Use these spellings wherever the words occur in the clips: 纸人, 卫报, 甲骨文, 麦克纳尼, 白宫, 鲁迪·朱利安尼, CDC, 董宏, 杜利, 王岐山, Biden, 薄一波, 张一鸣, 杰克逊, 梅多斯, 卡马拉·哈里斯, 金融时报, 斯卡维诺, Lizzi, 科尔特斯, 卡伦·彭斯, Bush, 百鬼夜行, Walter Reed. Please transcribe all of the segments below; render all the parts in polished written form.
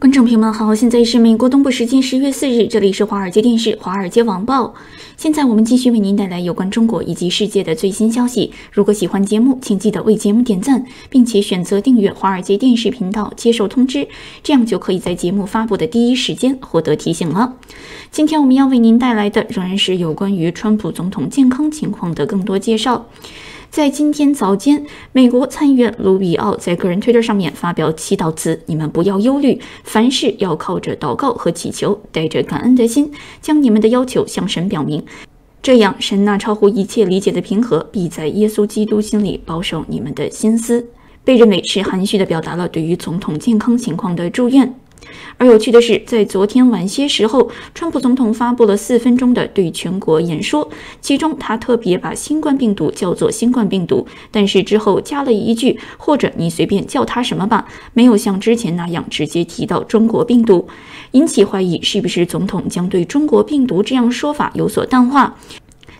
观众朋友们好，现在是美国东部时间10月4日，这里是华尔街电视、华尔街网报。现在我们继续为您带来有关中国以及世界的最新消息。如果喜欢节目，请记得为节目点赞，并且选择订阅华尔街电视频道，接受通知，这样就可以在节目发布的第一时间获得提醒了。今天我们要为您带来的仍然是有关于川普总统健康情况的更多介绍。在今天早间，美国参议员卢比奥在个人推特上面发表祈祷词：“你们不要忧虑，凡事要靠着祷告和祈求，带着感恩的心，将你们的要求向神表明。这样，神那超乎一切理解的平和，必在耶稣基督心里保守你们的心思。”被认为是含蓄地表达了对于总统健康情况的祝愿。而有趣的是，在昨天晚些时候，川普总统发布了4分钟的对全国演说，其中他特别把新冠病毒叫做新冠病毒，但是之后加了一句“或者你随便叫它什么吧”，没有像之前那样直接提到中国病毒，引起怀疑是不是总统将对中国病毒这样说法有所淡化。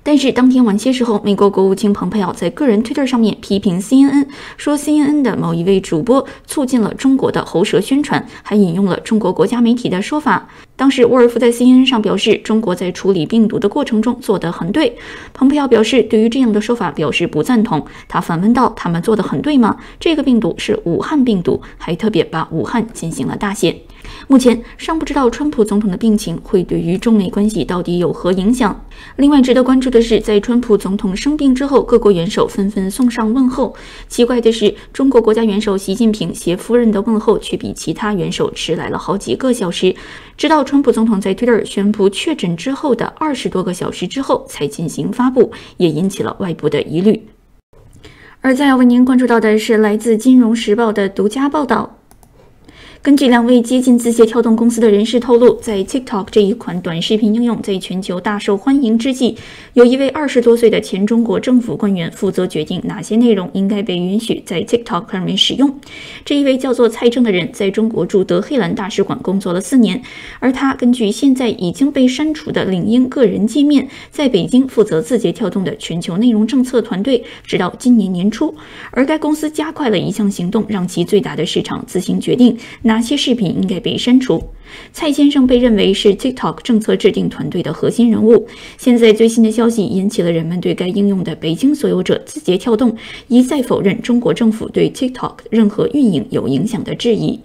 但是当天晚些时候，美国国务卿蓬佩奥在个人推特上面批评 CNN， 说 CNN 的某一位主播促进了中国的喉舌宣传，还引用了中国国家媒体的说法。当时沃尔夫在 CNN 上表示，中国在处理病毒的过程中做得很对。蓬佩奥表示对于这样的说法表示不赞同，他反问道：“他们做得很对吗？这个病毒是武汉病毒。”还特别把武汉进行了大写。目前尚不知道川普总统的病情会对于中美关系到底有何影响。另外值得关注的是，在川普总统生病之后，各国元首纷纷送上问候。奇怪的是，中国国家元首习近平携夫人的问候却比其他元首迟来了好几个小时，直到川普总统在推特宣布确诊之后的20多个小时之后才进行发布，也引起了外部的疑虑。而再要为您关注到的是来自《金融时报》的独家报道。根据两位接近字节跳动公司的人士透露，在 TikTok 这一款短视频应用在全球大受欢迎之际，有一位20多岁的前中国政府官员负责决定哪些内容应该被允许在 TikTok 上面使用。这一位叫做蔡正的人在中国驻德黑兰大使馆工作了4年，而他根据现在已经被删除的领英个人界面，在北京负责字节跳动的全球内容政策团队，直到今年年初。而该公司加快了一项行动，让其最大的市场自行决定哪些视频应该被删除。蔡先生被认为是 TikTok 政策制定团队的核心人物。现在最新的消息引起了人们对该应用的北京所有者字节跳动一再否认中国政府对 TikTok 任何运营有影响的质疑。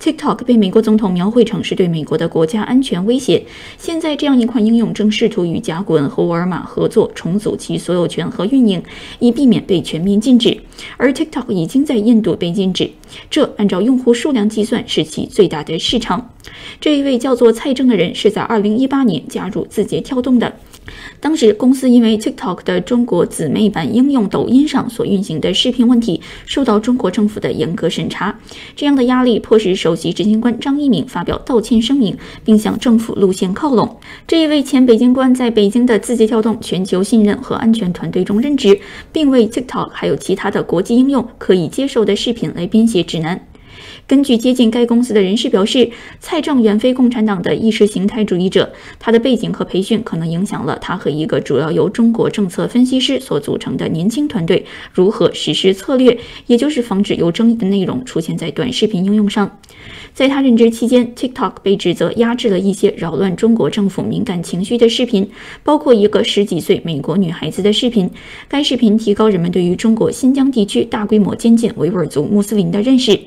TikTok 被美国总统描绘成是对美国的国家安全威胁。现在这样一款应用正试图与甲骨文和沃尔玛合作，重组其所有权和运营，以避免被全面禁止。而 TikTok 已经在印度被禁止，这按照用户数量计算是其最大的市场。这一位叫做蔡正的人是在2018年加入字节跳动的。当时公司因为 TikTok 的中国姊妹版应用抖音上所运行的视频问题，受到中国政府的严格审查。这样的压力迫使首席执行官张一鸣发表道歉声明，并向政府路线靠拢。这一位前北京官在北京的字节跳动全球信任和安全团队中任职，并为 TikTok 还有其他的国际应用可以接受的视频来编写指南。根据接近该公司的人士表示，蔡正原非共产党的意识形态主义者，他的背景和培训可能影响了他和一个主要由中国政策分析师所组成的年轻团队如何实施策略，也就是防止有争议的内容出现在短视频应用上。在他任职期间， TikTok 被指责压制了一些扰乱中国政府敏感情绪的视频，包括一个10几岁美国女孩子的视频。该视频提高人们对于中国新疆地区大规模监禁维吾尔族穆斯林的认识。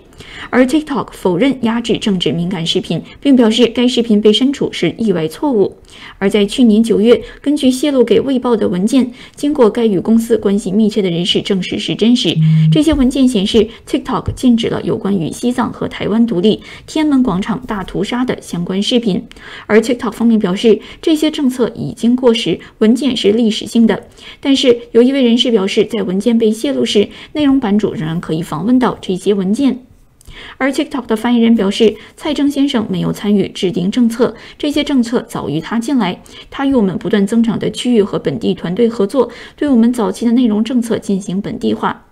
而 TikTok 否认压制政治敏感视频，并表示该视频被删除是意外错误。而在去年9月，根据泄露给《卫报》的文件，经过该与公司关系密切的人士证实是真实。这些文件显示 ，TikTok 禁止了有关于西藏和台湾独立、天安门广场大屠杀的相关视频。而 TikTok 方面表示，这些政策已经过时，文件是历史性的。但是有一位人士表示，在文件被泄露时，内容版主仍然可以访问到这些文件。而 TikTok 的发言人表示，蔡正先生没有参与制定政策，这些政策早于他进来。他与我们不断增长的区域和本地团队合作，对我们早期的内容政策进行本地化。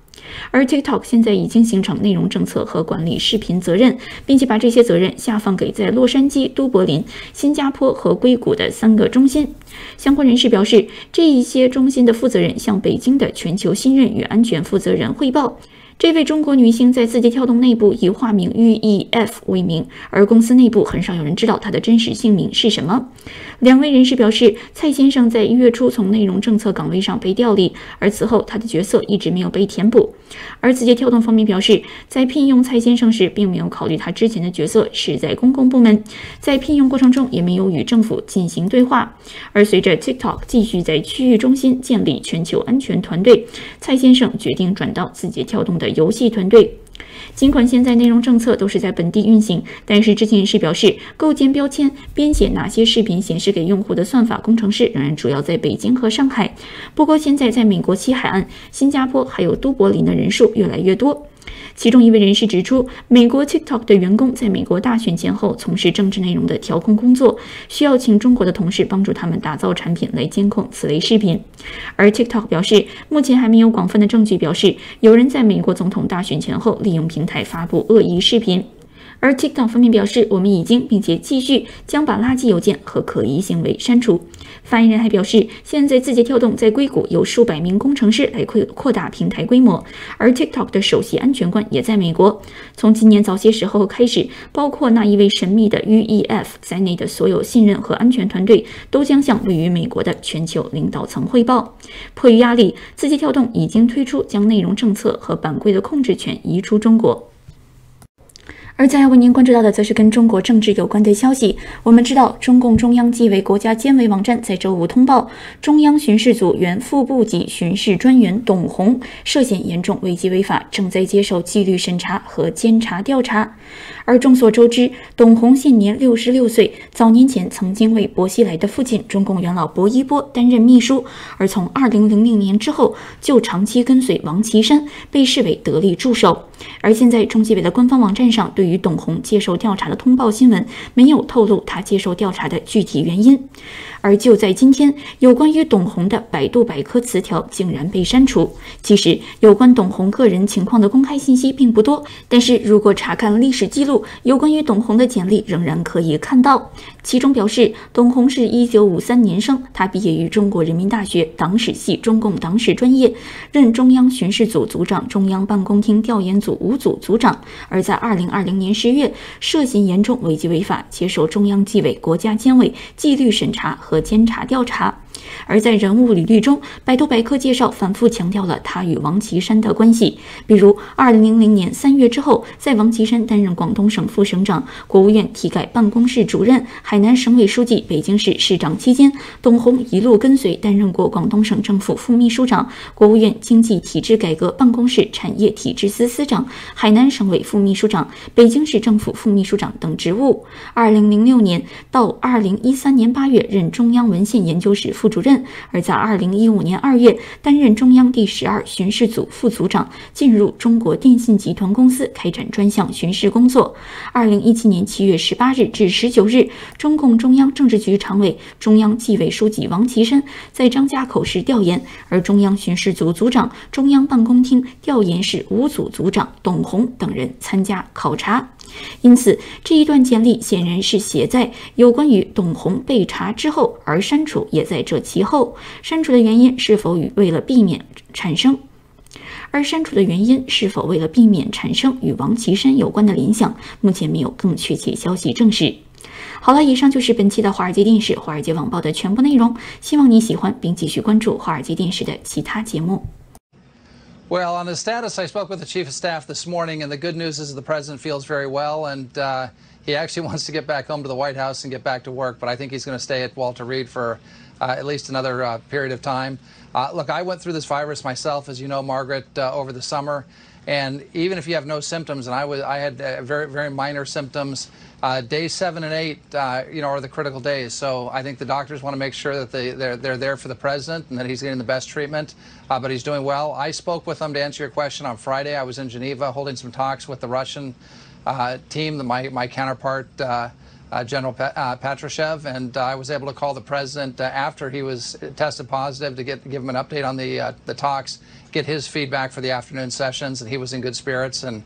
而 TikTok 现在已经形成内容政策和管理视频责任，并且把这些责任下放给在洛杉矶、都柏林、新加坡和硅谷的3个中心。相关人士表示，这一些中心的负责人向北京的全球信任与安全负责人汇报。这位中国女性在字节跳动内部以化名寓意 F 为名，而公司内部很少有人知道她的真实姓名是什么。两位人士表示，蔡先生在1月初从内容政策岗位上被调离，而此后他的角色一直没有被填补。而字节跳动方面表示，在聘用蔡先生时，并没有考虑他之前的角色是在公共部门，在聘用过程中也没有与政府进行对话。而随着 TikTok 继续在区域中心建立全球安全团队，蔡先生决定转到字节跳动的游戏团队。尽管现在内容政策都是在本地运行，但是知情人士表示，构建标签、编写哪些视频显示给用户的算法工程师仍然主要在北京和上海。不过，现在在美国西海岸、新加坡还有都柏林的人数越来越多。其中一位人士指出，美国 TikTok 的员工在美国大选前后从事政治内容的调控工作，需要请中国的同事帮助他们打造产品来监控此类视频。而 TikTok 表示，目前还没有广泛的证据表示有人在美国总统大选前后利用平台发布恶意视频。而 TikTok 方面表示，我们已经并且继续将把垃圾邮件和可疑行为删除。发言人还表示，现在字节跳动在硅谷有数百名工程师来扩大平台规模，而 TikTok 的首席安全官也在美国。从今年早些时候开始，包括那一位神秘的 UEF 在内的所有信任和安全团队都将向位于美国的全球领导层汇报。迫于压力，字节跳动已经推出将内容政策和版规的控制权移出中国。而再为您关注到的，则是跟中国政治有关的消息。我们知道，中共中央纪委国家监委网站在周五通报，中央巡视组原副部级巡视专员董宏涉嫌严重违纪违法，正在接受纪律审查和监察调查。而众所周知，董宏现年66岁，早年前曾经为薄熙来的父亲、中共元老薄一波担任秘书，而从2000年之后，就长期跟随王岐山，被视为得力助手。而现在，中纪委的官方网站上对于董宏接受调查的通报新闻没有透露他接受调查的具体原因。而就在今天，有关于董宏的百度百科词条竟然被删除。其实，有关董宏个人情况的公开信息并不多，但是如果查看历史记录，有关于董宏的简历仍然可以看到。其中表示，董宏是1953年生，他毕业于中国人民大学党史系中共党史专业，任中央巡视组组长、中央办公厅调研组5组组长。而在2020年10月，涉嫌严重违纪违法，接受中央纪委国家监委纪律审查和监察调查。而在人物履历中，百度百科介绍反复强调了他与王岐山的关系，比如2000年3月之后，在王岐山担任广东省副省长、国务院体改办公室主任、海南省委书记、北京市市长期间，董宏一路跟随担任过广东省政府副秘书长、国务院经济体制改革办公室产业体制司司长、海南省委副秘书长、北京市政府副秘书长等职务。2006年到2013年8月任中央文献研究室副主任，而在2015年2月担任中央第12巡视组副组长，进入中国电信集团公司开展专项巡视工作。2017年7月18日至19日，中共中央政治局常委、中央纪委书记王岐山在张家口市调研，而中央巡视组组长、中央办公厅调研室5组组长董宏等人参加考察。因此，这一段简历显然是写在有关于董宏被查之后，而删除也在这其后。删除的原因是否与为了避免产生？而删除的原因是否为了避免产生与王岐山有关的联想，目前没有更确切消息证实。好了，以上就是本期的华尔街电视、华尔街网报的全部内容，希望你喜欢并继续关注华尔街电视的其他节目。Well, on the status, I spoke with the chief of staff this morning, and the good news is the president feels very well, and he actually wants to get back home to the White House and get back to work, but I think he's going to stay at Walter Reed for at least another period of time. Look, I went through this virus myself, as you know, Margaret, over the summer, and even if you have no symptoms, and I had very, very minor symptoms, days 7 and 8, you know, are the critical days. So I think the doctors want to make sure that they're there for the president and that he's getting the best treatment. But he's doing well. I spoke with him, to answer your question, on Friday. I was in Geneva holding some talks with the Russian team, my counterpart, General Patrushev, and I was able to call the president after he was tested positive to give him an update on the talks, get his feedback for the afternoon sessions, and he was in good spirits and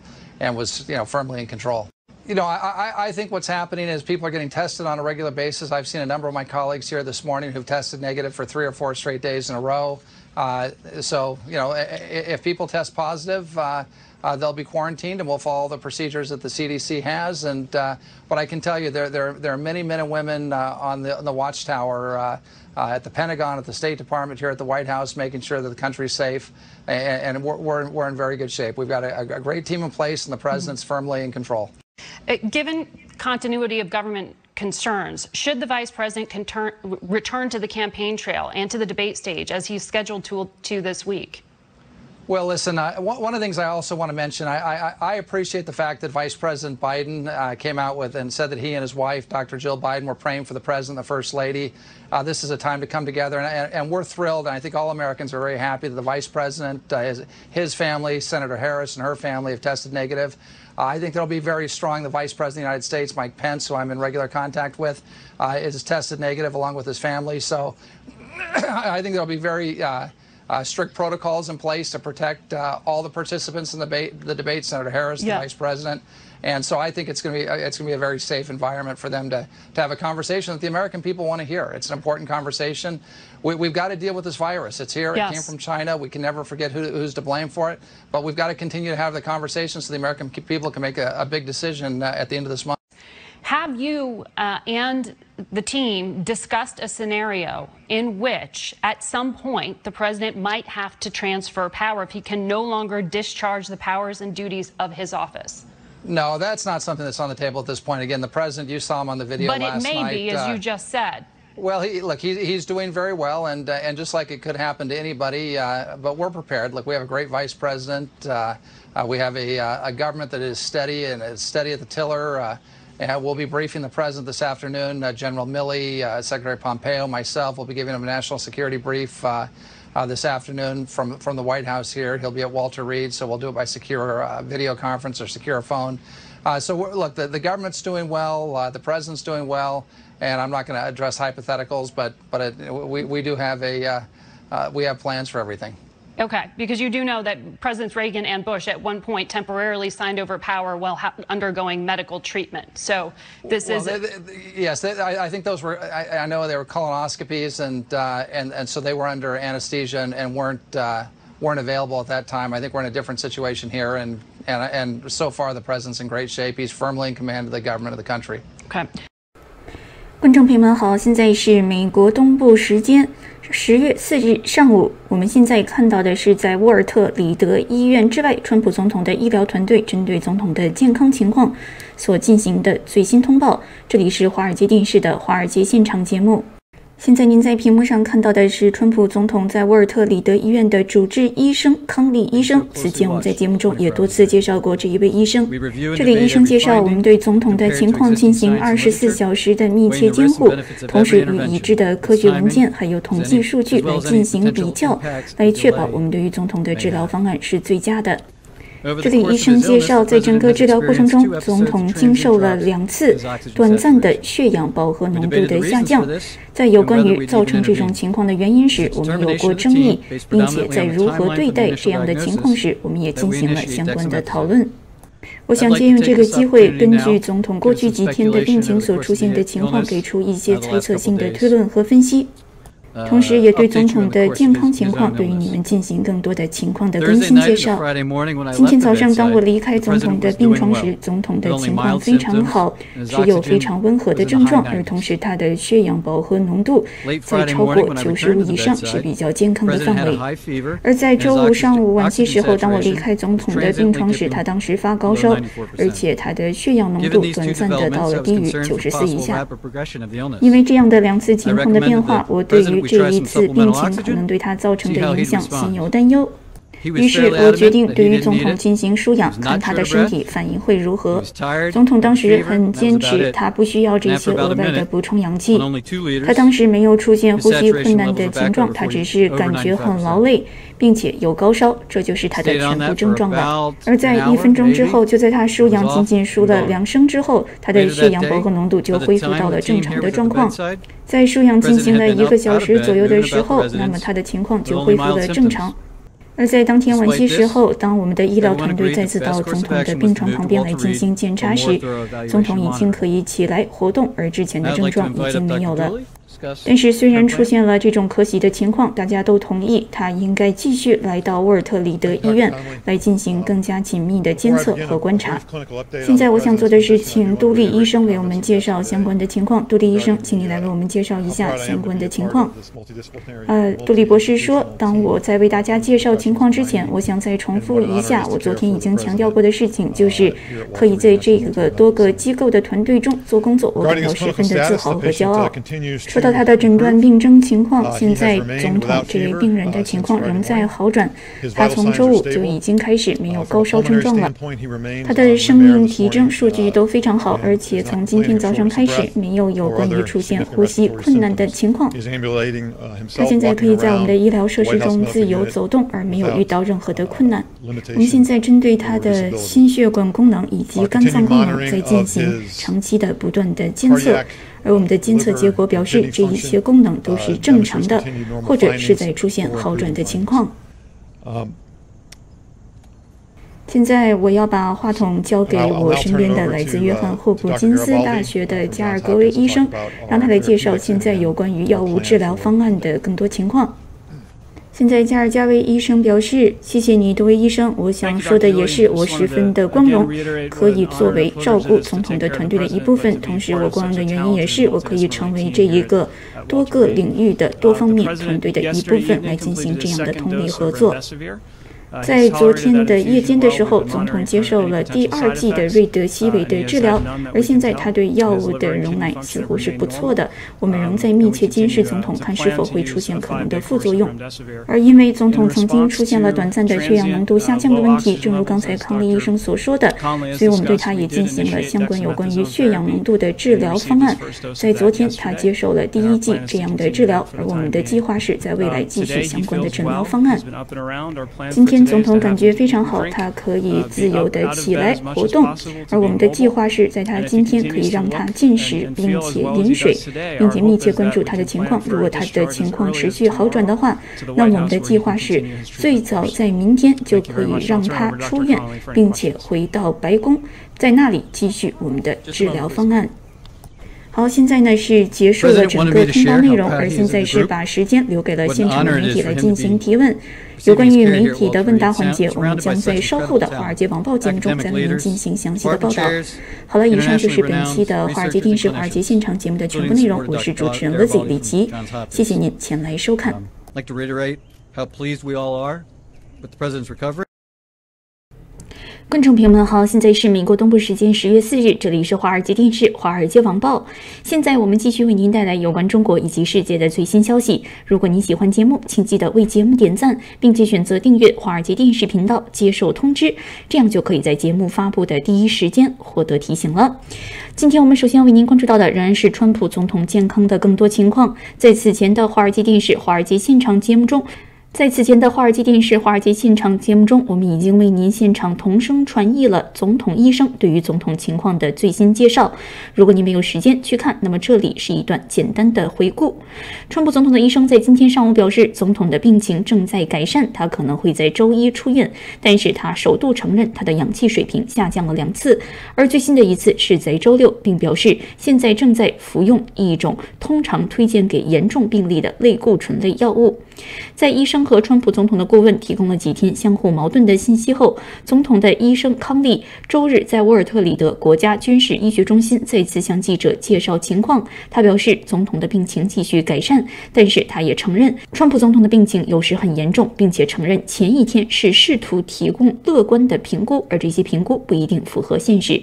was, you know, firmly in control. you know, I think what's happening is people are getting tested on a regular basis. I've seen a number of my colleagues here this morning who've tested negative for 3 or 4 straight days in a row. So, you know, if people test positive, they'll be quarantined, and we'll follow the procedures that the CDC has. And what I can tell you, there are many men and women on the watchtower at the Pentagon, at the State Department, here at the White House, making sure that the country's safe. And we're in very good shape. We've got a great team in place, and the president's firmly in control. Given continuity of government concerns, should the vice president return to the campaign trail and to the debate stage as he's scheduled to this week? Well, listen, one of the things I also want to mention, I appreciate the fact that Vice President Biden came out with and said that he and his wife, Dr. Jill Biden, were praying for the president and the first lady. This is a time to come together, and we're thrilled, and I think all Americans are very happy that the vice president, his family, Senator Harris and her family, have tested negative. I think they'll be very strong. The vice president of the United States, Mike Pence, who I'm in regular contact with, is tested negative along with his family. So I think there'll be very strict protocols in place to protect all the participants in the debate, Senator Harris, the vice president. And so I think it's going to be a very safe environment for them to have a conversation that the American people want to hear. It's an important conversation. We've got to deal with this virus. It's here. Yes. It came from China. We can never forget who's to blame for it. But we've got to continue to have the conversation so the American people can make a big decision at the end of this month. Have you and the team discussed a scenario in which, at some point, the president might have to transfer power if he can no longer discharge the powers and duties of his office? No, that's not something that's on the table at this point. Again, the president, you saw him on the video last night. But it may be, as you just said. Well, he's doing very well, and just like it could happen to anybody, but we're prepared. Look, we have a great vice president. We have a government that is steady and is steady at the tiller. And we'll be briefing the president this afternoon. General Milley, Secretary Pompeo, myself will be giving him a national security brief this afternoon from the White House here. He'll be at Walter Reed, so we'll do it by secure video conference or secure phone. So look, the government's doing well, the president's doing well, and I'm not going to address hypotheticals, but we do have we have plans for everything. Okay, because you do know that Presidents Reagan and Bush at one point temporarily signed over power while undergoing medical treatment. So this is I think those were I know they were colonoscopies, and so they were under anesthesia and weren't available at that time. I think we're in a different situation here, and so far the president's in great shape. He's firmly in command of the government of the country. Okay. 观众朋友们好，现在是美国东部时间10月4日上午，我们现在看到的是在沃尔特里德医院之外，川普总统的医疗团队针对总统的健康情况所进行的最新通报。这里是华尔街电视的华尔街现场节目。现在您在屏幕上看到的是川普总统在沃尔特里德医院的主治医生康利医生。此前我们在节目中也多次介绍过这一位医生。这位医生介绍，我们对总统的情况进行24小时的密切监护，同时与已知的科学文件还有统计数据来进行比较，来确保我们对于总统的治疗方案是最佳的。这里医生介绍，在整个治疗过程中，总统经受了2次短暂的血氧饱和浓度的下降。在有关于造成这种情况的原因时，我们有过争议，并且在如何对待这样的情况时，我们也进行了相关的讨论。我想借用这个机会，根据总统过去几天的病情所出现的情况，给出一些猜测性的推论和分析。同时，也对总统的健康情况对于你们进行更多的情况的更新介绍。今天早上，当我离开总统的病床时，总统的情况非常好，只有非常温和的症状，而同时他的血氧饱和浓度在超过95以上是比较健康的范围。而在周五上午晚些时候，当我离开总统的病床时，他当时发高烧，而且他的血氧浓度短暂的到了低于94以下。因为这样的2次情况的变化，我对于这一次病情可能对他造成的影响心有担忧，于是我决定对于总统进行输氧，看他的身体反应会如何。总统当时很坚持，他不需要这些额外的补充氧气。他当时没有出现呼吸困难的情状，他只是感觉很劳累，并且有高烧，这就是他的全部症状了。而在1分钟之后，就在他输氧仅输了2声之后，他的血氧饱和浓度就恢复到了正常的状况。在输氧进行了1个小时左右的时候，那么他的情况就恢复了正常。而在当天晚些时候，当我们的医疗团队再次到总统的病床旁边来进行检查时，总统已经可以起来活动，而之前的症状已经没有了。但是，虽然出现了这种可喜的情况，大家都同意他应该继续来到沃尔特里德医院来进行更加紧密的监测和观察。现在，我想做的是请杜利医生为我们介绍相关的情况。杜利医生，请你来为我们介绍一下相关的情况。杜利博士说，当我在为大家介绍情况之前，我想再重复一下我昨天已经强调过的事情，就是可以在这个多个机构的团队中做工作，我感到十分的自豪和骄傲。说到他的诊断病征情况，现在总统这位病人的情况仍在好转。他从周五就已经开始没有高烧症状了。他的生命体征数据都非常好，而且从今天早上开始没有关于出现呼吸困难的情况。他现在可以在我们的医疗设施中自由走动，而没有遇到任何的困难。我们现在针对他的心血管功能以及肝脏功能在进行长期的不断的监测。而我们的监测结果表示，这一些功能都是正常的，或者是在出现好转的情况。现在我要把话筒交给我身边的来自约翰霍普金斯大学的加尔格威医生，让他来介绍现在有关于药物治疗方案的更多情况。现在，加尔加维医生表示：“谢谢你，多位医生。我想说的也是，我十分的光荣，可以作为照顾总统的团队的一部分。同时，我光荣的原因也是，我可以成为这一个多个领域的多方面团队的一部分，来进行这样的通力合作。”在昨天的夜间的时候，总统接受了第二剂的瑞德西韦的治疗，而现在他对药物的容耐似乎是不错的。我们仍在密切监视总统，看是否会出现可能的副作用。而因为总统曾经出现了短暂的血氧浓度下降的问题，正如刚才康利医生所说的，所以我们对他也进行了相关有关于血氧浓度的治疗方案。在昨天，他接受了第一剂这样的治疗，而我们的计划是在未来继续相关的治疗方案。今天总统感觉非常好，他可以自由地起来活动，而我们的计划是在他今天可以让他进食并且饮水，并且密切关注他的情况。如果他的情况持续好转的话，那我们的计划是最早在明天就可以让他出院，并且回到白宫，在那里继续我们的治疗方案。好，现在呢是结束了整个通报内容，而现在是把时间留给了现场媒体来进行提问。有关于媒体的问答环节，我们将在稍后的《华尔街晚报》节目中再为您进行详细的报道。好了，以上就是本期的华尔街电视华尔街现场节目的全部内容。我是主持人 Lizzi 李奇，谢谢您前来收看。观众朋友们好，现在是美国东部时间10月4日，这里是华尔街电视华尔街网报。现在我们继续为您带来有关中国以及世界的最新消息。如果您喜欢节目，请记得为节目点赞，并且选择订阅华尔街电视频道，接受通知，这样就可以在节目发布的第一时间获得提醒了。今天我们首先要为您关注到的仍然是川普总统健康的更多情况。在此前的华尔街电视华尔街现场节目中，我们已经为您现场同声传译了总统医生对于总统情况的最新介绍。如果您没有时间去看，那么这里是一段简单的回顾。川普总统的医生在今天上午表示，总统的病情正在改善，他可能会在周一出院，但是他首度承认他的氧气水平下降了2次，而最新的一次是在周六，并表示现在正在服用一种通常推荐给严重病例的类固醇类药物。在医生和川普总统的顾问提供了几天相互矛盾的信息后，总统的医生康利周日在沃尔特里德国家军事医学中心再次向记者介绍情况。他表示，总统的病情继续改善，但是他也承认川普总统的病情有时很严重，并且承认前一天是试图提供乐观的评估，而这些评估不一定符合现实。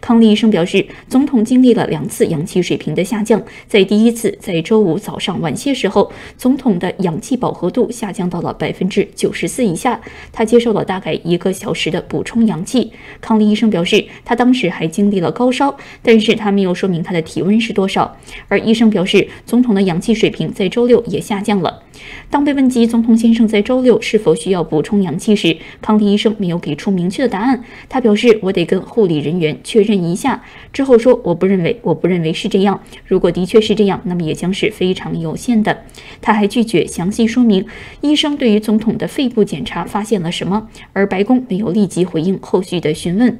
康利医生表示，总统经历了2次氧气水平的下降。在第一次，在周五早上晚些时候，总统的氧气饱和度下降到了94%以下，他接受了大概1个小时的补充氧气。康利医生表示，他当时还经历了高烧，但是他没有说明他的体温是多少。而医生表示，总统的氧气水平在周六也下降了。当被问及总统先生在周六是否需要补充氧气时，康利医生没有给出明确的答案。他表示，我得跟护理人员确认一下之后说我不认为是这样。如果的确是这样，那么也将是非常有限的。他还拒绝详细说明医生对于总统的肺部检查发现了什么，而白宫没有立即回应后续的询问。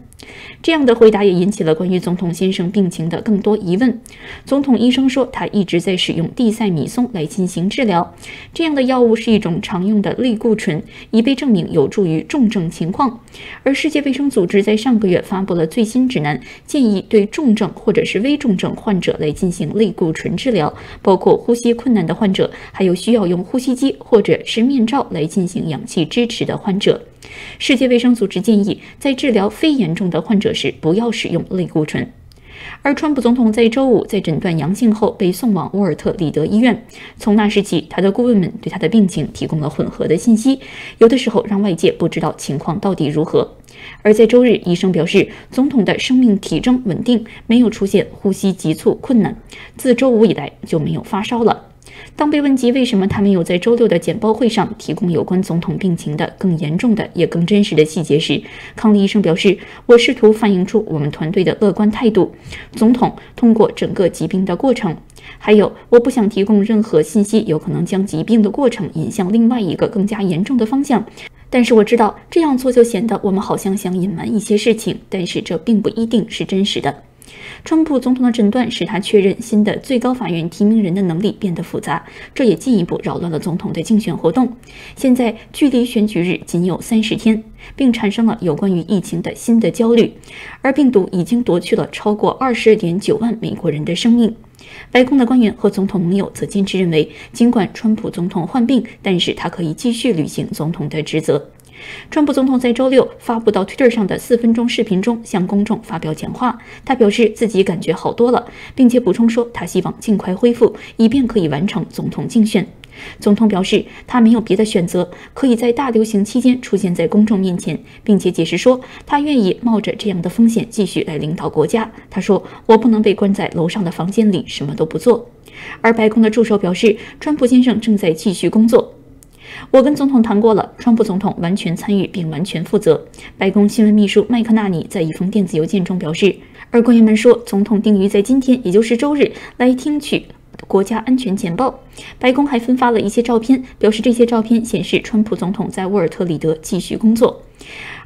这样的回答也引起了关于总统先生病情的更多疑问。总统医生说，他一直在使用地塞米松来进行治疗。这样的药物是一种常用的类固醇，已被证明有助于重症情况。而世界卫生组织在上个月发布了最新指南，建议对重症或者是危重症患者来进行类固醇治疗，包括呼吸困难的患者，还有需要用呼吸机或者是面罩来进行氧气支持的患者。 世界卫生组织建议，在治疗非严重的患者时，不要使用类固醇。而川普总统在周五在诊断阳性后被送往沃尔特里德医院。从那时起，他的顾问们对他的病情提供了混合的信息，有的时候让外界不知道情况到底如何。而在周日，医生表示，总统的生命体征稳定，没有出现呼吸急促困难，自周五以来就没有发烧了。 当被问及为什么他没有在周六的简报会上提供有关总统病情的更严重的也更真实的细节时，康利医生表示：“我试图反映出我们团队的乐观态度，总统通过整个疾病的过程，还有我不想提供任何信息，有可能将疾病的过程引向另外一个更加严重的方向。但是我知道这样做就显得我们好像想隐瞒一些事情，但是这并不一定是真实的。” 川普总统的诊断使他确认新的最高法院提名人的能力变得复杂，这也进一步扰乱了总统的竞选活动。现在距离选举日仅有30天，并产生了有关于疫情的新的焦虑，而病毒已经夺去了超过 20.9 万美国人的生命。 白宫的官员和总统盟友则坚持认为，尽管川普总统患病，但是他可以继续履行总统的职责。川普总统在周六发布到 Twitter 上的4分钟视频中向公众发表讲话，他表示自己感觉好多了，并且补充说他希望尽快恢复，以便可以完成总统竞选。 总统表示，他没有别的选择，可以在大流行期间出现在公众面前，并且解释说，他愿意冒着这样的风险继续来领导国家。他说：“我不能被关在楼上的房间里，什么都不做。”而白宫的助手表示，川普先生正在继续工作。 我跟总统谈过了，川普总统完全参与并完全负责。白宫新闻秘书麦克纳尼在一封电子邮件中表示，而官员们说，总统定于在今天，也就是周日，来听取。 国家安全简报。白宫还分发了一些照片，表示这些照片显示川普总统在沃尔特里德继续工作。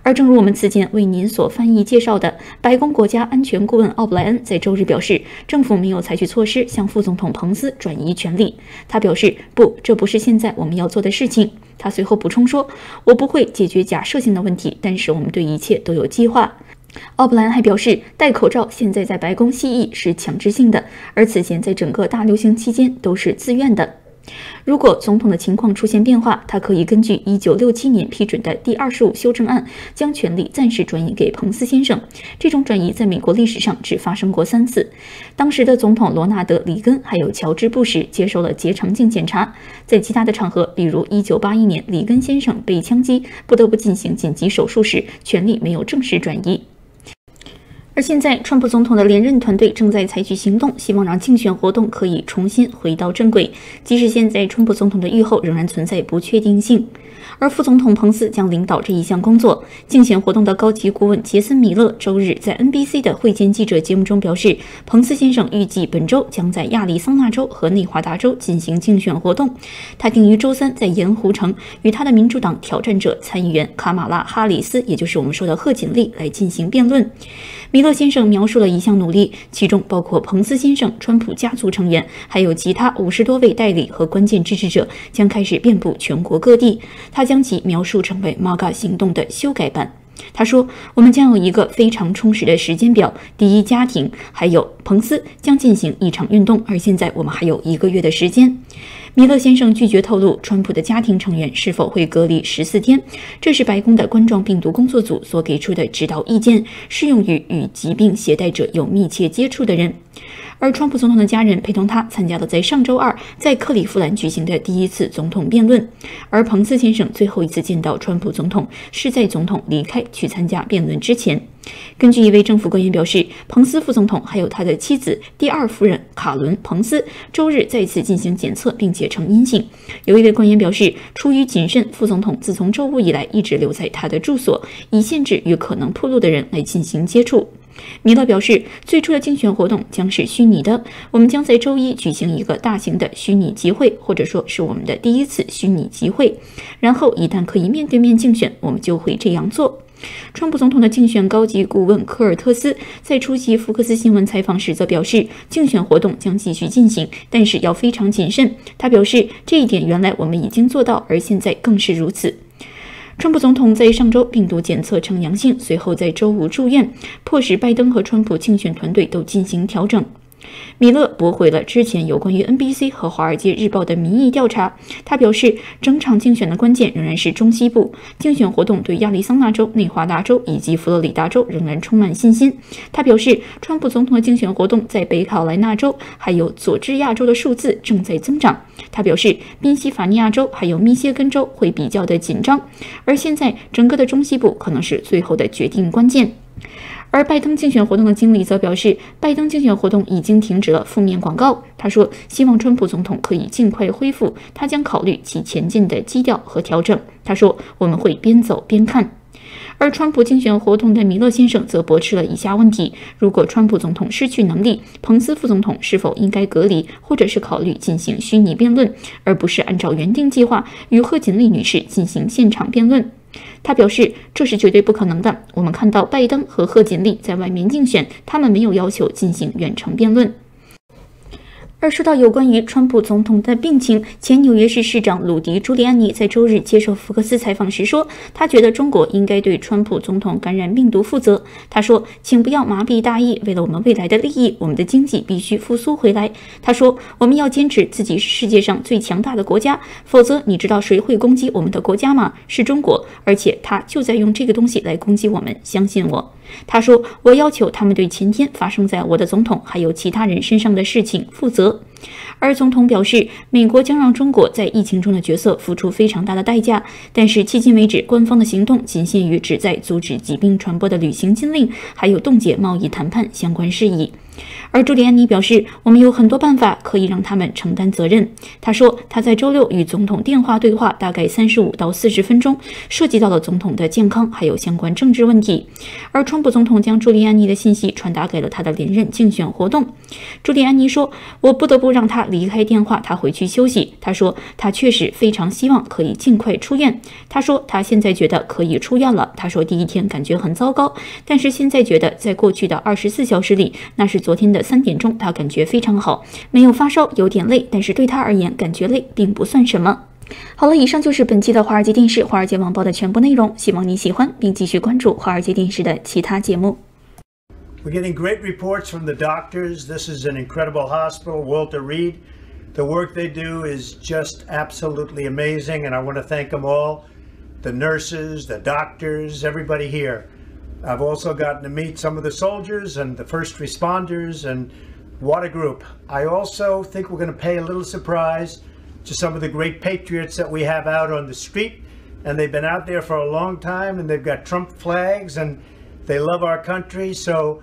而正如我们此前为您所翻译介绍的，白宫国家安全顾问奥布莱恩在周日表示，政府没有采取措施向副总统彭斯转移权力。他表示，不，这不是现在我们要做的事情。他随后补充说，我不会解决假设性的问题，但是我们对一切都有计划。 奥布莱恩还表示，戴口罩现在在白宫西翼是强制性的，而此前在整个大流行期间都是自愿的。如果总统的情况出现变化，他可以根据1967年批准的第25修正案，将权力暂时转移给彭斯先生。这种转移在美国历史上只发生过3次。当时的总统罗纳德·里根还有乔治·布什接受了结肠镜检查。在其他的场合，比如1981年里根先生被枪击，不得不进行紧急手术时，权力没有正式转移。 而现在，川普总统的连任团队正在采取行动，希望让竞选活动可以重新回到正轨。即使现在川普总统的预后仍然存在不确定性，而副总统彭斯将领导这一项工作。竞选活动的高级顾问杰森·米勒周日在 NBC 的会见记者节目中表示，彭斯先生预计本周将在亚利桑那州和内华达州进行竞选活动。他定于周三在盐湖城与他的民主党挑战者参议员卡马拉·哈里斯，也就是我们说的贺锦丽来进行辩论。 米勒先生描述了一项努力，其中包括彭斯先生、川普家族成员，还有其他50多位代理和关键支持者，将开始遍布全国各地。他将其描述成为 MAGA 行动的修改版。他说：“我们将有一个非常充实的时间表。第一，家庭，还有彭斯将进行一场运动，而现在我们还有1个月的时间。” 米勒先生拒绝透露川普的家庭成员是否会隔离14天，这是白宫的冠状病毒工作组所给出的指导意见，适用于与疾病携带者有密切接触的人。而川普总统的家人陪同他参加了在上周二在克利夫兰举行的第一次总统辩论，而彭斯先生最后一次见到川普总统是在总统离开去参加辩论之前。 根据一位政府官员表示，彭斯副总统还有他的妻子、第二夫人卡伦·彭斯周日再次进行检测，并且呈阴性。有一位官员表示，出于谨慎，副总统自从周五以来一直留在他的住所，以限制与可能暴露的人来进行接触。米勒表示，最初的竞选活动将是虚拟的，我们将在周一举行一个大型的虚拟集会，或者说是我们的第一次虚拟集会。然后一旦可以面对面竞选，我们就会这样做。 川普总统的竞选高级顾问科尔特斯在出席福克斯新闻采访时则表示，竞选活动将继续进行，但是要非常谨慎。他表示，这一点原来我们已经做到，而现在更是如此。 川普总统在上周病毒检测呈阳性，随后在周五住院，迫使拜登和川普竞选团队都进行调整。米勒驳回了之前有关于 NBC 和《华尔街日报》的民意调查。他表示，整场竞选的关键仍然是中西部竞选活动对亚利桑那州、内华达州以及佛罗里达州仍然充满信心。他表示，川普总统的竞选活动在北卡罗来纳州还有佐治亚州的数字正在增长。 他表示，宾夕法尼亚州还有密歇根州会比较的紧张，而现在整个的中西部可能是最后的决定关键。而拜登竞选活动的经理则表示，拜登竞选活动已经停止了负面广告。他说，希望川普总统可以尽快恢复，他将考虑其前进的基调和调整。他说，我们会边走边看。 而川普竞选活动的米勒先生则驳斥了以下问题：如果川普总统失去能力，彭斯副总统是否应该隔离，或者是考虑进行虚拟辩论，而不是按照原定计划与贺锦丽女士进行现场辩论？他表示，这是绝对不可能的。我们看到拜登和贺锦丽在外面竞选，他们没有要求进行远程辩论。 而说到有关于川普总统的病情，前纽约市市长鲁迪·朱利安尼在周日接受福克斯采访时说，他觉得中国应该对川普总统感染病毒负责。他说：“请不要麻痹大意，为了我们未来的利益，我们的经济必须复苏回来。”他说：“我们要坚持自己是世界上最强大的国家，否则你知道谁会攻击我们的国家吗？是中国，而且他就在用这个东西来攻击我们。相信我。” 他说：“我要求他们对前天发生在我的总统还有其他人身上的事情负责。”而总统表示，美国将让中国在疫情中的角色付出非常大的代价。但是迄今为止，官方的行动仅限于旨在阻止疾病传播的旅行禁令，还有冻结贸易谈判相关事宜。 而朱利安尼表示，我们有很多办法可以让他们承担责任。他说，他在周六与总统电话对话，大概35到40分钟，涉及到了总统的健康，还有相关政治问题。而川普总统将朱利安尼的信息传达给了他的连任竞选活动。朱利安尼说：“我不得不让他离开电话，他回去休息。”他说，他确实非常希望可以尽快出院。他说，他现在觉得可以出院了。他说，第一天感觉很糟糕，但是现在觉得在过去的24小时里，那是。 昨天的3点钟，他感觉非常好，没有发烧，有点累，但是对他而言，感觉累并不算什么。好了，以上就是本期的华尔街电视、华尔街晚报的全部内容，希望你喜欢，并继续关注华尔街电视的其他节目。We're getting great reports from the doctors. This is an incredible hospital, Walter Reed. The work they do is just absolutely amazing, and I want to thank them all, the nurses, the doctors, everybody here. I've also gotten to meet some of the soldiers and the first responders, and what a group. I also think we're going to pay a little surprise to some of the great patriots that we have out on the street, and they've been out there for a long time, and they've got Trump flags, and they love our country. So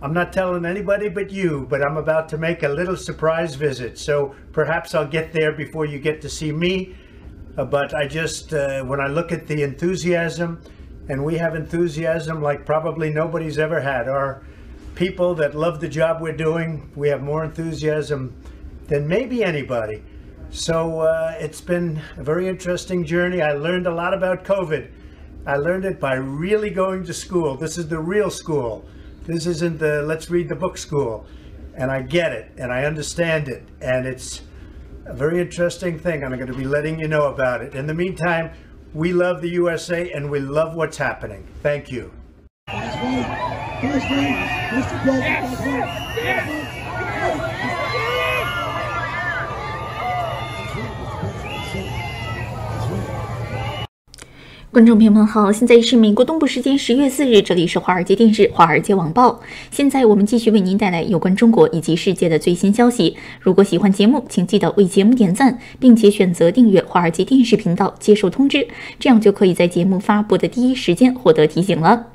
I'm not telling anybody but you, but I'm about to make a little surprise visit. So perhaps I'll get there before you get to see me. But I just, when I look at the enthusiasm, and we have enthusiasm like probably nobody's ever had. Our people that love the job we're doing, we have more enthusiasm than maybe anybody. So it's been a very interesting journey. I learned a lot about COVID. I learned it by really going to school. This is the real school. This isn't the let's read the book school. And I get it and I understand it. And it's a very interesting thing. I'm going to be letting you know about it. In the meantime, we love the USA and we love what's happening. Thank you. Yes. 观众朋友们好，现在是美国东部时间10月4日，这里是华尔街电视、华尔街网报。现在我们继续为您带来有关中国以及世界的最新消息。如果喜欢节目，请记得为节目点赞，并且选择订阅华尔街电视频道，接受通知，这样就可以在节目发布的第一时间获得提醒了。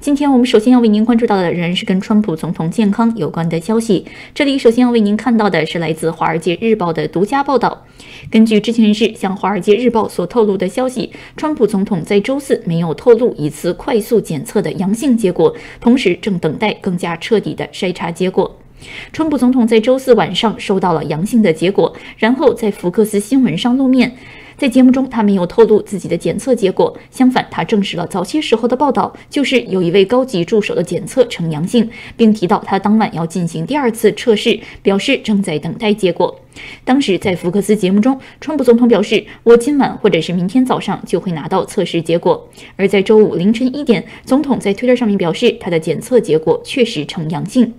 今天我们首先要为您关注到的仍然是跟川普总统健康有关的消息。这里首先要为您看到的是来自《华尔街日报》的独家报道。根据知情人士向《华尔街日报》所透露的消息，川普总统在周四没有透露一次快速检测的阳性结果，同时正等待更加彻底的筛查结果。 川普总统在周四晚上收到了阳性的结果，然后在福克斯新闻上露面。在节目中，他没有透露自己的检测结果，相反，他证实了早些时候的报道，就是有一位高级助手的检测呈阳性，并提到他当晚要进行第二次测试，表示正在等待结果。 当时在福克斯节目中，川普总统表示：“我今晚或者是明天早上就会拿到测试结果。”而在周五凌晨1点，总统在推特上面表示，他的检测结果确实呈阳性。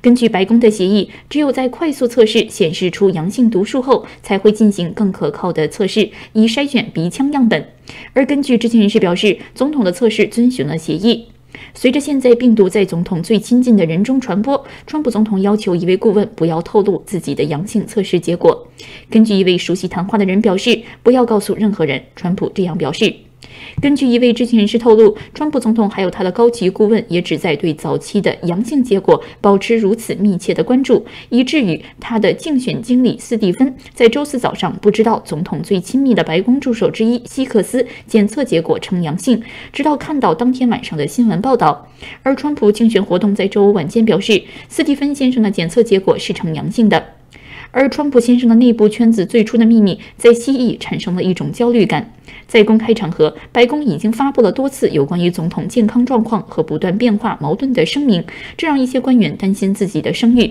根据白宫的协议，只有在快速测试显示出阳性毒数后，才会进行更可靠的测试，以筛选鼻腔样本。而根据知情人士表示，总统的测试遵循了协议。 随着现在病毒在总统最亲近的人中传播，川普总统要求一位顾问不要透露自己的阳性测试结果。根据一位熟悉谈话的人表示，不要告诉任何人，川普这样表示。根据一位知情人士透露，川普总统还有他的高级顾问也旨在对早期的阳性结果保持如此密切的关注，以至于他的竞选经理斯蒂芬在周四早上不知道总统最亲密的白宫助手之一希克斯检测结果呈阳性，直到看到当天晚上的新闻报道。而川普竞选活动在周五晚间表示，斯蒂芬先生的检测结果是呈阳性的。 而川普先生的内部圈子最初的秘密，在西裔产生了一种焦虑感。在公开场合，白宫已经发布了多次有关于总统健康状况和不断变化矛盾的声明，这让一些官员担心自己的声誉。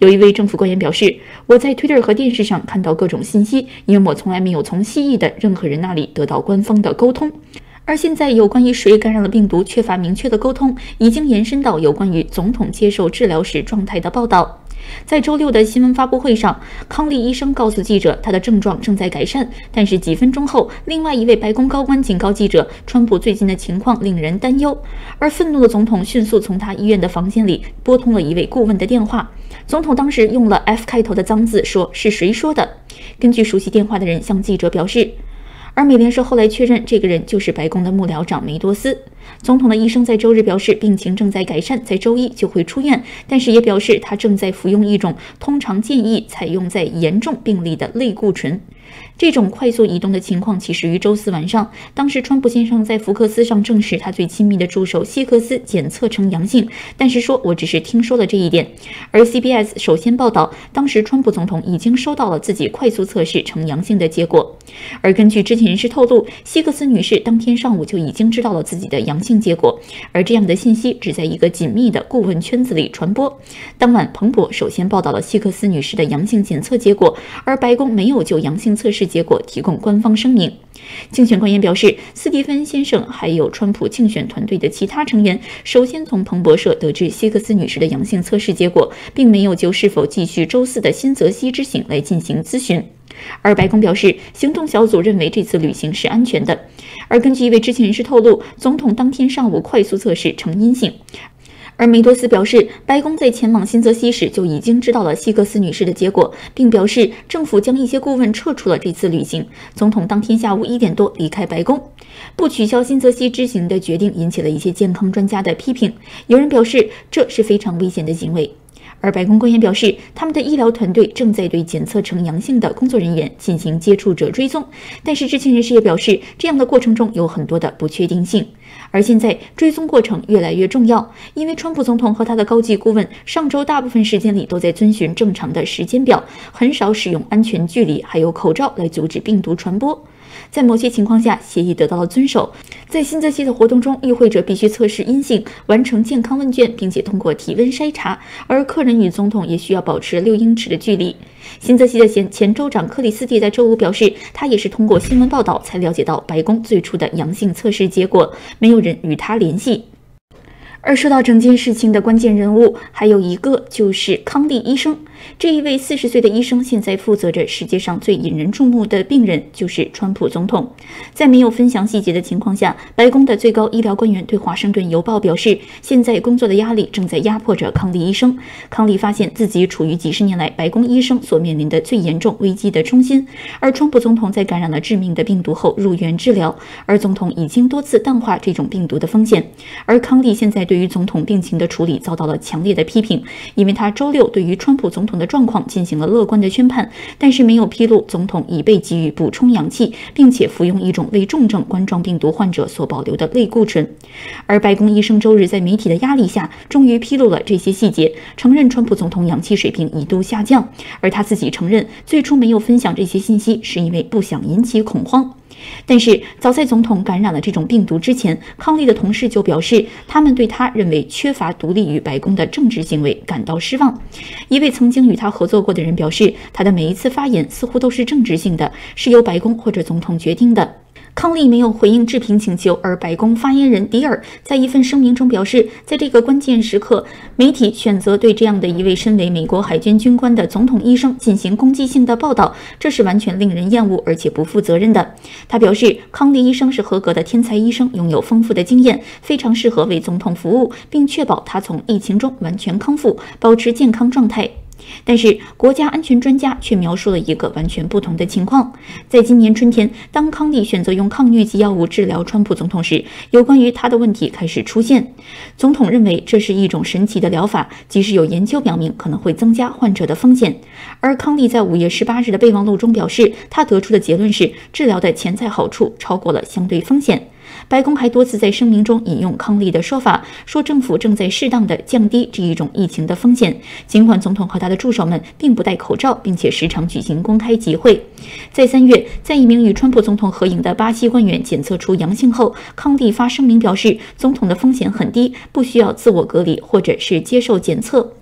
有一位政府官员表示：“我在推特和电视上看到各种信息，因为我从来没有从西裔的任何人那里得到官方的沟通。” 而现在，有关于谁感染了病毒缺乏明确的沟通，已经延伸到有关于总统接受治疗时状态的报道。在周六的新闻发布会上，康利医生告诉记者，他的症状正在改善，但是几分钟后，另外一位白宫高官警告记者，川普最近的情况令人担忧。而愤怒的总统迅速从他医院的房间里拨通了一位顾问的电话。总统当时用了 F 开头的脏字说：“是谁说的？”根据熟悉电话的人向记者表示。 而美联社后来确认，这个人就是白宫的幕僚长梅多斯。总统的医生在周日表示，病情正在改善，在周一就会出院，但是也表示他正在服用一种通常建议采用在严重病例的类固醇。这种快速移动的情况起始于周四晚上，当时川普先生在福克斯上证实他最亲密的助手希克斯检测呈阳性，但是说我只是听说了这一点。而 CBS 首先报道，当时川普总统已经收到了自己快速测试呈阳性的结果，而根据之前。 人士透露，希克斯女士当天上午就已经知道了自己的阳性结果，而这样的信息只在一个紧密的顾问圈子里传播。当晚，彭博首先报道了希克斯女士的阳性检测结果，而白宫没有就阳性测试结果提供官方声明。竞选官员表示，斯蒂芬先生还有川普竞选团队的其他成员首先从彭博社得知希克斯女士的阳性测试结果，并没有就是否继续周四的新泽西之行来进行咨询。 而白宫表示，行动小组认为这次旅行是安全的。而根据一位知情人士透露，总统当天上午快速测试呈阴性。 而梅多斯表示，白宫在前往新泽西时就已经知道了希克斯女士的结果，并表示政府将一些顾问撤出了这次旅行。总统当天下午1点多离开白宫。不取消新泽西之行的决定引起了一些健康专家的批评，有人表示这是非常危险的行为。而白宫官员表示，他们的医疗团队正在对检测呈阳性的工作人员进行接触者追踪，但是知情人士也表示，这样的过程中有很多的不确定性。 而现在，追踪过程越来越重要，因为川普总统和他的高级顾问上周大部分时间里都在遵循正常的时间表，很少使用安全距离还有口罩来阻止病毒传播。在某些情况下，协议得到了遵守。在新泽西的活动中，与会者必须测试阴性，完成健康问卷，并且通过体温筛查。而客人与总统也需要保持6英尺的距离。新泽西的前州长克里斯蒂在周五表示，他也是通过新闻报道才了解到白宫最初的阳性测试结果，没有人与他联系。 而说到整件事情的关键人物，还有一个就是康利医生。这一位40岁的医生现在负责着世界上最引人注目的病人，就是川普总统。在没有分享细节的情况下，白宫的最高医疗官员对《华盛顿邮报》表示，现在工作的压力正在压迫着康利医生。康利发现自己处于几十年来白宫医生所面临的最严重危机的中心。而川普总统在感染了致命的病毒后入院治疗，而总统已经多次淡化这种病毒的风险。而康利现在对对于总统病情的处理遭到了强烈的批评，因为他周六对于川普总统的状况进行了乐观的宣判，但是没有披露总统已被给予补充氧气，并且服用一种为重症冠状病毒患者所保留的类固醇。而白宫医生周日在媒体的压力下，终于披露了这些细节，承认川普总统氧气水平一度下降，而他自己承认最初没有分享这些信息是因为不想引起恐慌。但是早在总统感染了这种病毒之前，康利的同事就表示，他们对他认为缺乏独立于白宫的政治行为感到失望。一位曾经与他合作过的人表示，他的每一次发言似乎都是政治性的，是由白宫或者总统决定的。康利没有回应置评请求，而白宫发言人迪尔在一份声明中表示，在这个关键时刻，媒体选择对这样的一位身为美国海军军官的总统医生进行攻击性的报道，这是完全令人厌恶而且不负责任的。他表示，康利医生是合格的天才医生，拥有丰富的经验，非常适合为总统服务，并确保他从疫情中完全康复，保持健康状态。但是，国家安全专家却描述了一个完全不同的情况。在今年春天，当康利选择用抗疟疾药物治疗川普总统时，有关于他的问题开始出现。总统认为这是一种神奇的疗法，即使有研究表明可能会增加患者的风险。而康利在5月18日的备忘录中表示，他得出的结论是治疗的潜在好处超过了相对风险。白宫还多次在声明中引用康利的说法，说政府正在适当地降低这一种疫情的风险，尽管总统和他的助手们并不戴口罩，并且时常举行公开集会。在3月，在一名与川普总统合影的巴西官员检测出阳性后，康利发声明表示，总统的风险很低，不需要自我隔离或者是接受检测。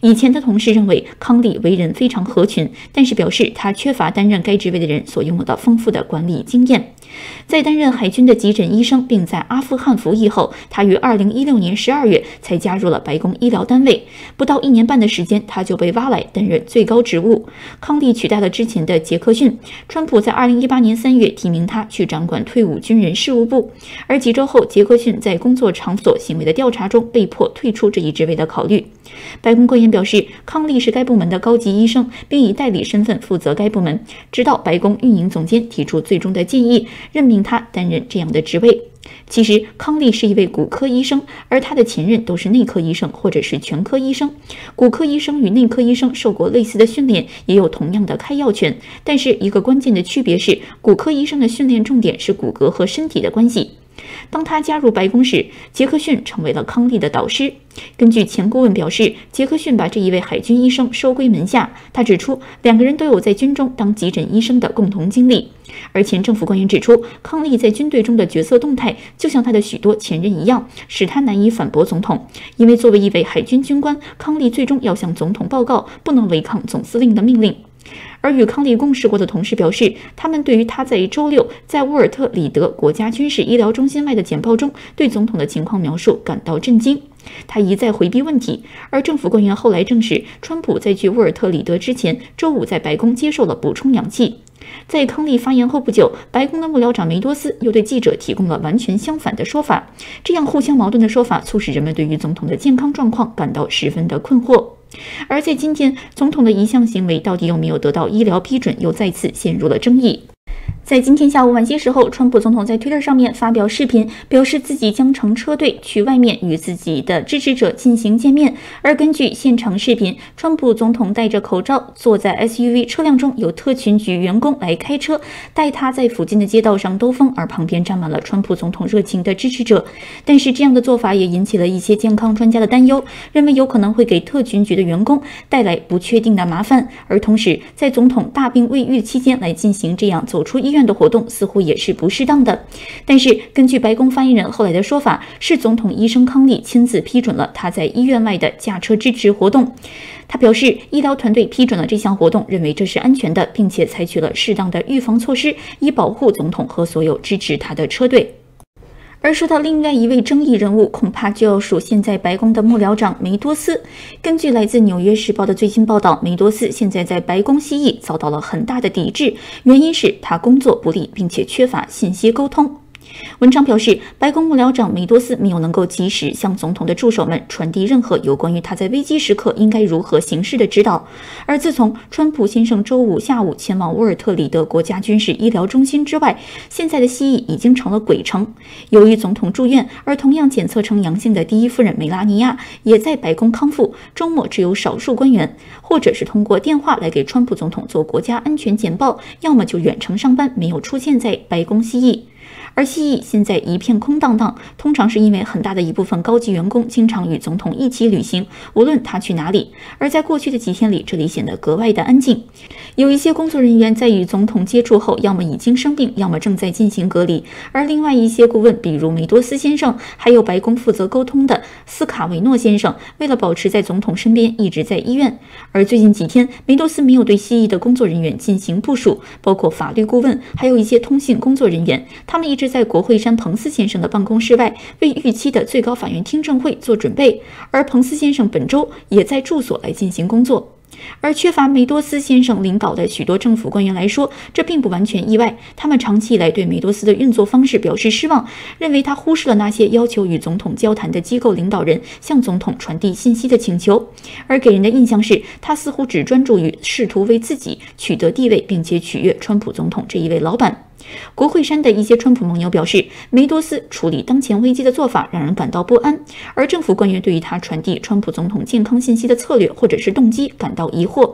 以前的同事认为康利为人非常合群，但是表示他缺乏担任该职位的人所拥有的丰富的管理经验。在担任海军的急诊医生并在阿富汗服役后，他于2016年12月才加入了白宫医疗单位。不到1年半的时间，他就被挖来担任最高职务。康利取代了之前的杰克逊。川普在2018年3月提名他去掌管退伍军人事务部，而几周后，杰克逊在工作场所行为的调查中被迫退出这一职位的考虑。白宫官员表示，康利是该部门的高级医生，并以代理身份负责该部门，直到白宫运营总监提出最终的建议，任命他担任这样的职位。其实，康利是一位骨科医生，而他的前任都是内科医生或者是全科医生。骨科医生与内科医生受过类似的训练，也有同样的开药权，但是一个关键的区别是，骨科医生的训练重点是骨骼和身体的关系。当他加入白宫时，杰克逊成为了康利的导师。根据前顾问表示，杰克逊把这一位海军医生收归门下。他指出，两个人都有在军中当急诊医生的共同经历。而前政府官员指出，康利在军队中的角色动态，就像他的许多前任一样，使他难以反驳总统。因为作为一位海军军官，康利最终要向总统报告，不能违抗总司令的命令。而与康利共事过的同事表示，他们对于他在周六在沃尔特里德国家军事医疗中心外的简报中对总统的情况描述感到震惊。他一再回避问题，而政府官员后来证实，川普在去沃尔特里德之前，周五在白宫接受了补充氧气。在康利发言后不久，白宫的幕僚长梅多斯又对记者提供了完全相反的说法。这样互相矛盾的说法促使人们对于总统的健康状况感到十分的困惑。而在今天，总统的一项行为到底有没有得到医疗批准，又再次陷入了争议。在今天下午晚些时候，川普总统在 Twitter 上面发表视频，表示自己将乘车队去外面与自己的支持者进行见面。而根据现场视频，川普总统戴着口罩坐在 SUV 车辆中，有特勤局员工来开车带他在附近的街道上兜风，而旁边站满了川普总统热情的支持者。但是这样的做法也引起了一些健康专家的担忧，认为有可能会给特勤局的员工带来不确定的麻烦。而同时，在总统大病未愈期间来进行这样走出医院的活动似乎也是不适当的。但是根据白宫发言人后来的说法，是总统医生康利亲自批准了他在医院外的驾车支持活动。他表示，医疗团队批准了这项活动，认为这是安全的，并且采取了适当的预防措施，以保护总统和所有支持他的车队。而说到另外一位争议人物，恐怕就要数现在白宫的幕僚长梅多斯。根据来自《纽约时报》的最新报道，梅多斯现在在白宫西翼遭到了很大的抵制，原因是他工作不力，并且缺乏信息沟通。文章表示，白宫幕僚长梅多斯没有能够及时向总统的助手们传递任何有关于他在危机时刻应该如何行事的指导。而自从川普先生周五下午前往沃尔特里的国家军事医疗中心之外，现在的蜥蜴已经成了鬼城。由于总统住院，而同样检测呈阳性的第一夫人梅拉尼亚也在白宫康复。周末只有少数官员或者是通过电话来给川普总统做国家安全简报，要么就远程上班，没有出现在白宫蜥蜴。而蜥蜴现在一片空荡荡，通常是因为很大的一部分高级员工经常与总统一起旅行，无论他去哪里。而在过去的几天里，这里显得格外的安静。有一些工作人员在与总统接触后，要么已经生病，要么正在进行隔离。而另外一些顾问，比如梅多斯先生，还有白宫负责沟通的斯卡维诺先生，为了保持在总统身边，一直在医院。而最近几天，梅多斯没有对蜥蜴的工作人员进行部署，包括法律顾问，还有一些通信工作人员。他们一直在国会山彭斯先生的办公室外为预期的最高法院听证会做准备，而彭斯先生本周也在住所来进行工作。而缺乏梅多斯先生领导的许多政府官员来说，这并不完全意外。他们长期以来对梅多斯的运作方式表示失望，认为他忽视了那些要求与总统交谈的机构领导人向总统传递信息的请求。而给人的印象是，他似乎只专注于试图为自己取得地位，并且取悦川普总统这一位老板。国会山的一些川普盟友表示，梅多斯处理当前危机的做法让人感到不安，而政府官员对于他传递川普总统健康信息的策略或者是动机感到疑惑。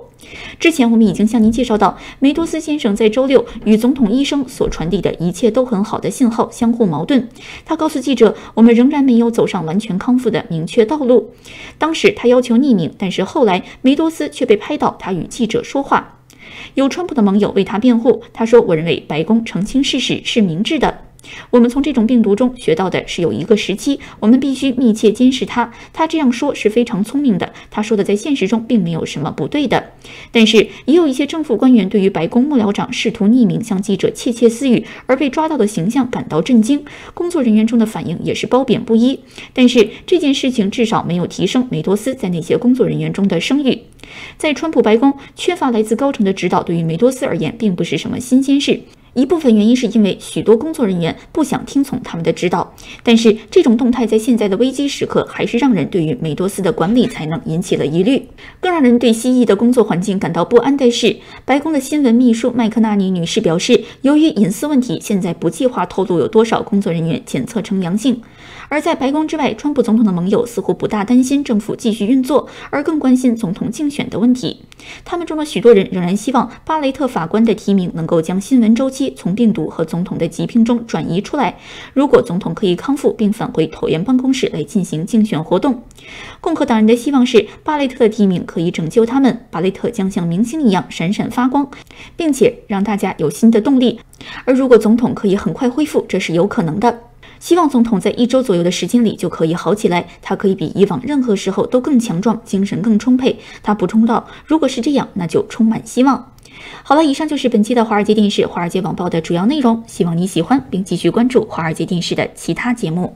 之前我们已经向您介绍到，梅多斯先生在周六与总统医生所传递的一切都很好的信号相互矛盾。他告诉记者，我们仍然没有走上完全康复的明确道路。当时他要求匿名，但是后来梅多斯却被拍到他与记者说话。有川普的盟友为他辩护，他说，我认为白宫澄清事实是明智的。我们从这种病毒中学到的是，有一个时期我们必须密切监视它。他这样说是非常聪明的，他说的在现实中并没有什么不对的。但是也有一些政府官员对于白宫幕僚长试图匿名向记者窃窃私语而被抓到的形象感到震惊，工作人员中的反应也是褒贬不一。但是这件事情至少没有提升梅多斯在那些工作人员中的声誉。在川普白宫，缺乏来自高层的指导对于梅多斯而言并不是什么新鲜事。一部分原因是因为许多工作人员不想听从他们的指导，但是这种动态在现在的危机时刻还是让人对于梅多斯的管理才能引起了疑虑。更让人对蜥蜴的工作环境感到不安的是，白宫的新闻秘书麦克纳尼女士表示，由于隐私问题，现在不计划透露有多少工作人员检测呈阳性。而在白宫之外，川普总统的盟友似乎不大担心政府继续运作，而更关心总统竞选的问题。他们中的许多人仍然希望巴雷特法官的提名能够将新闻周期从病毒和总统的疾病中转移出来。如果总统可以康复并返回椭圆办公室来进行竞选活动，共和党人的希望是巴雷特的提名可以拯救他们。巴雷特将像明星一样闪闪发光，并且让大家有新的动力。而如果总统可以很快恢复，这是有可能的。希望总统在1周左右的时间里就可以好起来，他可以比以往任何时候都更强壮，精神更充沛。他补充道，如果是这样，那就充满希望。好了，以上就是本期的华尔街电视华尔街晚报的主要内容，希望你喜欢并继续关注华尔街电视的其他节目。